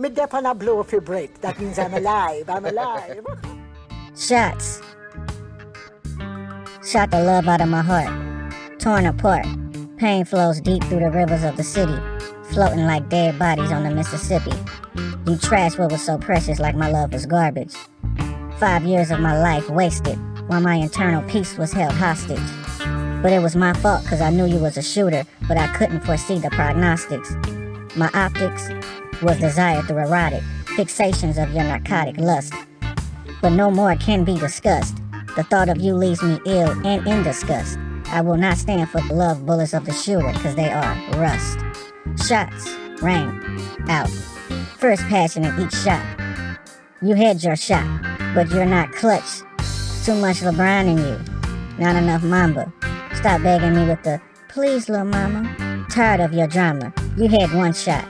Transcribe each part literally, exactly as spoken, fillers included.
Midday pa na blow off your break. That means I'm alive. I'm alive. Shots. Shot the love out of my heart. Torn apart. Pain flows deep through the rivers of the city. Floating like dead bodies on the Mississippi. You trashed what was so precious like my love was garbage. Five years of my life wasted while my internal peace was held hostage. But it was my fault because I knew you was a shooter, but I couldn't foresee the prognostics. My optics was desired through erotic fixations of your narcotic lust. But no more can be discussed. The thought of you leaves me ill and in disgust. I will not stand for the love bullets of the shooter because they are rust. Shots rang out. First passion in each shot. You had your shot, but you're not clutch. Too much LeBron in you. Not enough Mamba. Stop begging me with the, please little mama. Tired of your drama. You had one shot.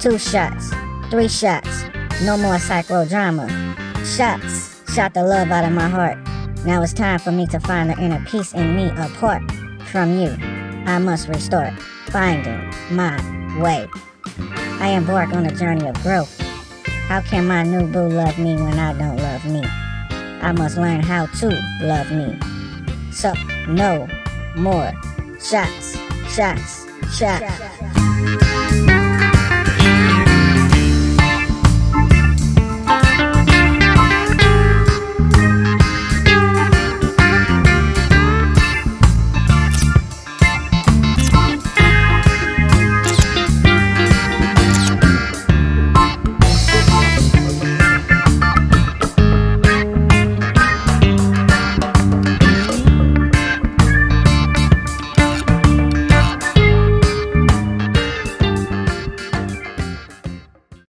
Two shots. Three shots. No more psychodrama. Shots. Shot the love out of my heart. Now it's time for me to find the inner peace in me apart from you. I must restore it. Finding my way. I embark on a journey of growth. How can my new boo love me when I don't love me? I must learn how to love me. So, no more shots, shots, shots.